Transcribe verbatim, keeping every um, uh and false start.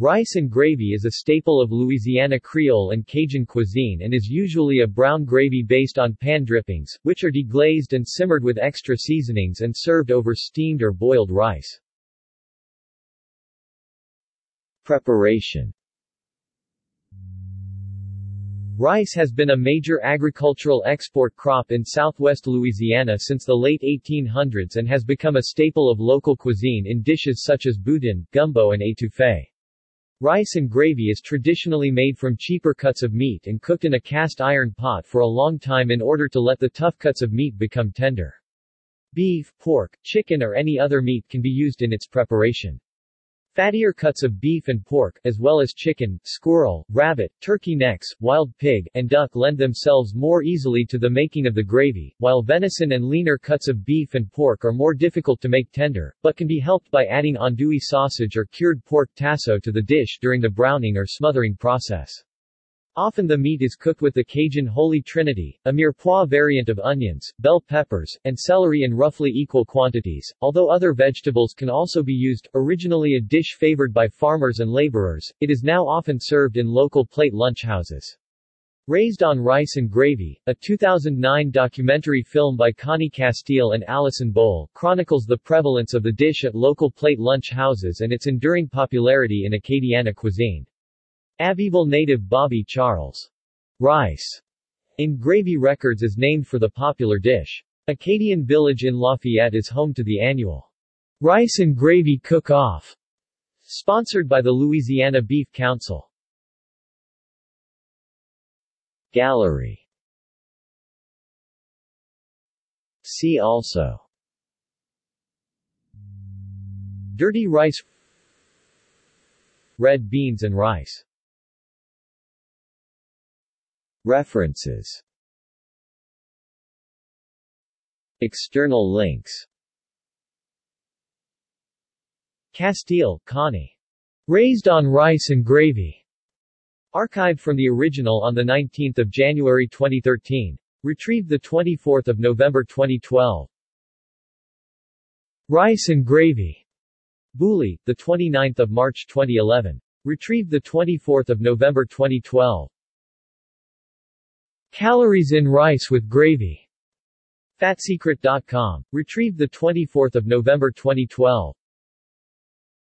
Rice and gravy is a staple of Louisiana Creole and Cajun cuisine and is usually a brown gravy based on pan drippings, which are deglazed and simmered with extra seasonings and served over steamed or boiled rice. Preparation. Rice has been a major agricultural export crop in southwest Louisiana since the late eighteen hundreds and has become a staple of local cuisine in dishes such as boudin, gumbo and étouffée. Rice and gravy is traditionally made from cheaper cuts of meat and cooked in a cast iron pot for a long time in order to let the tough cuts of meat become tender. Beef, pork, chicken or any other meat can be used in its preparation. Fattier cuts of beef and pork, as well as chicken, squirrel, rabbit, turkey necks, wild pig, and duck lend themselves more easily to the making of the gravy, while venison and leaner cuts of beef and pork are more difficult to make tender, but can be helped by adding andouille sausage or cured pork tasso to the dish during the browning or smothering process. Often the meat is cooked with the Cajun Holy Trinity, a mirepoix variant of onions, bell peppers, and celery in roughly equal quantities, although other vegetables can also be used. Originally a dish favored by farmers and laborers, it is now often served in local plate lunchhouses. Raised on Rice and Gravy, a two thousand nine documentary film by Connie Castile and Alison Boll, chronicles the prevalence of the dish at local plate lunch houses and its enduring popularity in Acadiana cuisine. Abbeville native Bobby Charles' Rice in Gravy Records is named for the popular dish. Acadian Village in Lafayette is home to the annual Rice and Gravy Cook-Off, sponsored by the Louisiana Beef Council. Gallery. See also: Dirty rice, red beans and rice. References. External links. Castile, Connie. Raised on Rice and Gravy. Archived from the original on the nineteenth of January twenty thirteen. Retrieved the twenty-fourth of November twenty twelve. Rice and Gravy. Booley, the twenty-ninth of March twenty eleven. Retrieved the twenty-fourth of November twenty twelve. Calories in rice with gravy. Fatsecret dot com. Retrieved the twenty-fourth of November twenty twelve.